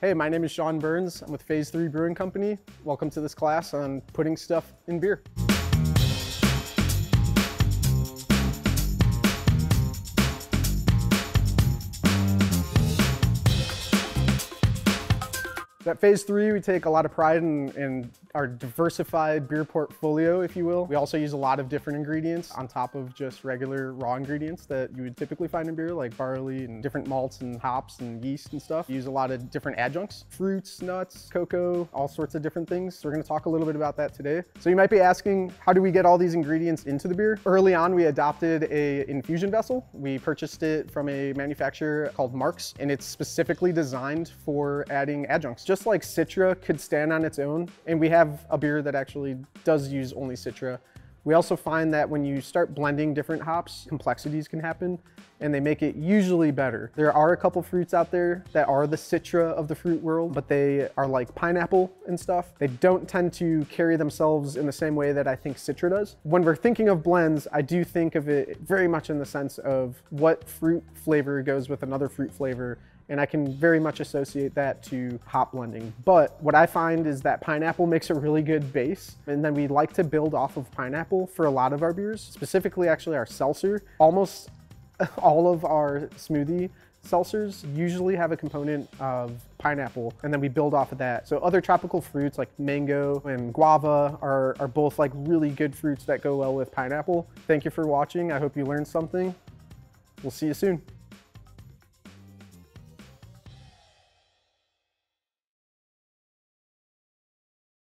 Hey, my name is Shaun Berns. I'm with Phase Three Brewing Company. Welcome to this class on putting stuff in beer. At Phase Three, we take a lot of pride in our diversified beer portfolio, if you will. We also use a lot of different ingredients on top of just regular raw ingredients that you would typically find in beer, like barley and different malts and hops and yeast and stuff. We use a lot of different adjuncts, fruits, nuts, cocoa, all sorts of different things. So we're gonna talk a little bit about that today. So you might be asking, how do we get all these ingredients into the beer? Early on, we adopted an infusion vessel. We purchased it from a manufacturer called Marks, and it's specifically designed for adding adjuncts. Just like Citra could stand on its own, and we have a beer that actually does use only Citra. We also find that when you start blending different hops, complexities can happen, and they make it usually better. There are a couple fruits out there that are the Citra of the fruit world, but they are like pineapple and stuff. They don't tend to carry themselves in the same way that I think Citra does. When we're thinking of blends, I do think of it very much in the sense of what fruit flavor goes with another fruit flavor, and I can very much associate that to hop blending. But what I find is that pineapple makes a really good base, and then we like to build off of pineapple for a lot of our beers, specifically actually our seltzer. Almost all of our smoothie seltzers usually have a component of pineapple, and then we build off of that. So other tropical fruits like mango and guava are both like really good fruits that go well with pineapple. Thank you for watching. I hope you learned something. We'll see you soon.